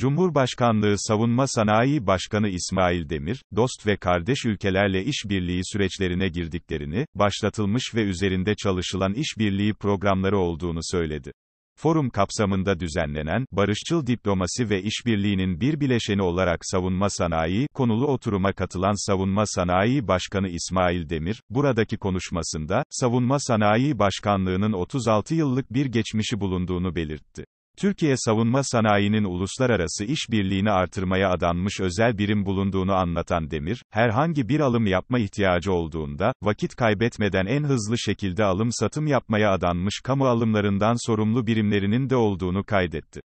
Cumhurbaşkanlığı Savunma Sanayi Başkanı İsmail Demir, dost ve kardeş ülkelerle işbirliği süreçlerine girdiklerini, başlatılmış ve üzerinde çalışılan işbirliği programları olduğunu söyledi. Forum kapsamında düzenlenen, barışçıl diplomasi ve işbirliğinin bir bileşeni olarak savunma sanayi konulu oturuma katılan Savunma Sanayi Başkanı İsmail Demir, buradaki konuşmasında, Savunma Sanayi Başkanlığı'nın 36 yıllık bir geçmişi bulunduğunu belirtti. Türkiye savunma sanayinin uluslararası işbirliğini artırmaya adanmış özel birim bulunduğunu anlatan Demir, herhangi bir alım yapma ihtiyacı olduğunda, vakit kaybetmeden en hızlı şekilde alım-satım yapmaya adanmış kamu alımlarından sorumlu birimlerinin de olduğunu kaydetti.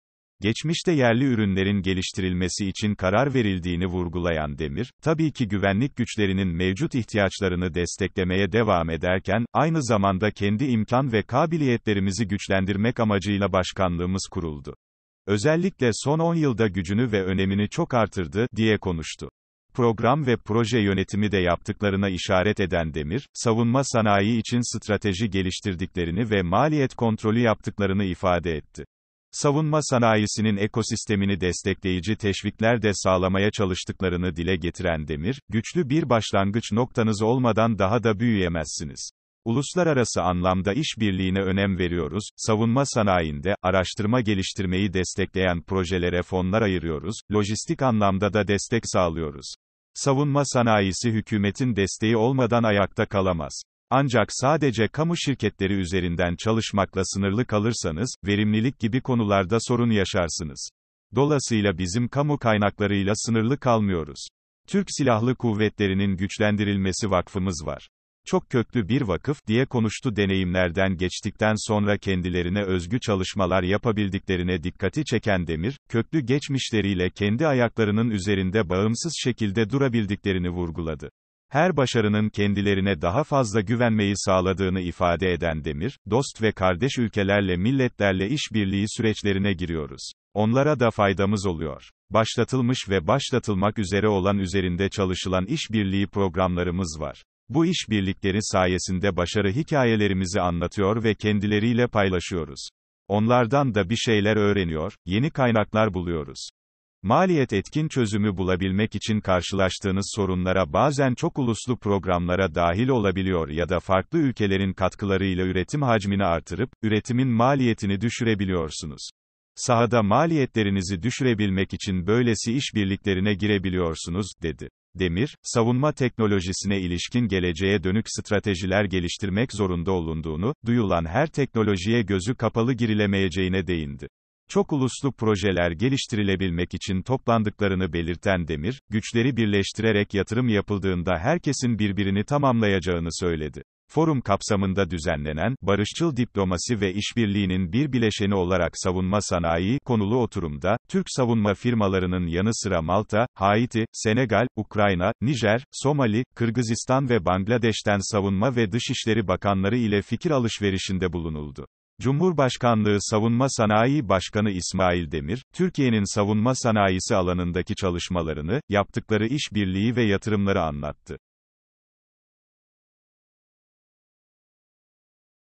Geçmişte yerli ürünlerin geliştirilmesi için karar verildiğini vurgulayan Demir, tabii ki güvenlik güçlerinin mevcut ihtiyaçlarını desteklemeye devam ederken, aynı zamanda kendi imkan ve kabiliyetlerimizi güçlendirmek amacıyla başkanlığımız kuruldu. Özellikle son 10 yılda gücünü ve önemini çok artırdı, diye konuştu. Program ve proje yönetimi de yaptıklarına işaret eden Demir, savunma sanayi için strateji geliştirdiklerini ve maliyet kontrolü yaptıklarını ifade etti. Savunma sanayisinin ekosistemini destekleyici teşvikler de sağlamaya çalıştıklarını dile getiren Demir, güçlü bir başlangıç noktanız olmadan daha da büyüyemezsiniz. Uluslararası anlamda işbirliğine önem veriyoruz, savunma sanayinde, araştırma geliştirmeyi destekleyen projelere fonlar ayırıyoruz, lojistik anlamda da destek sağlıyoruz. Savunma sanayisi hükümetin desteği olmadan ayakta kalamaz. Ancak sadece kamu şirketleri üzerinden çalışmakla sınırlı kalırsanız, verimlilik gibi konularda sorun yaşarsınız. Dolayısıyla bizim kamu kaynaklarıyla sınırlı kalmıyoruz. Türk Silahlı Kuvvetlerinin Güçlendirilmesi Vakfımız var. Çok köklü bir vakıf, diye konuştu. Deneyimlerden geçtikten sonra kendilerine özgü çalışmalar yapabildiklerine dikkati çeken Demir, köklü geçmişleriyle kendi ayaklarının üzerinde bağımsız şekilde durabildiklerini vurguladı. Her başarının kendilerine daha fazla güvenmeyi sağladığını ifade eden Demir, dost ve kardeş ülkelerle milletlerle işbirliği süreçlerine giriyoruz. Onlara da faydamız oluyor. Başlatılmış ve başlatılmak üzere olan üzerinde çalışılan işbirliği programlarımız var. Bu işbirlikleri sayesinde başarı hikayelerimizi anlatıyor ve kendileriyle paylaşıyoruz. Onlardan da bir şeyler öğreniyor, yeni kaynaklar buluyoruz. Maliyet etkin çözümü bulabilmek için karşılaştığınız sorunlara bazen çok uluslu programlara dahil olabiliyor ya da farklı ülkelerin katkılarıyla üretim hacmini artırıp, üretimin maliyetini düşürebiliyorsunuz. Sahada maliyetlerinizi düşürebilmek için böylesi işbirliklerine girebiliyorsunuz, dedi. Demir, savunma teknolojisine ilişkin geleceğe dönük stratejiler geliştirmek zorunda olunduğunu, duyulan her teknolojiye gözü kapalı girilemeyeceğine değindi. Çok uluslu projeler geliştirilebilmek için toplandıklarını belirten Demir, güçleri birleştirerek yatırım yapıldığında herkesin birbirini tamamlayacağını söyledi. Forum kapsamında düzenlenen, barışçıl diplomasi ve işbirliğinin bir bileşeni olarak savunma sanayi konulu oturumda, Türk savunma firmalarının yanı sıra Malta, Haiti, Senegal, Ukrayna, Nijer, Somali, Kırgızistan ve Bangladeş'ten savunma ve dışişleri bakanları ile fikir alışverişinde bulunuldu. Cumhurbaşkanlığı Savunma Sanayi Başkanı İsmail Demir, Türkiye'nin savunma sanayisi alanındaki çalışmalarını, yaptıkları işbirliği ve yatırımları anlattı.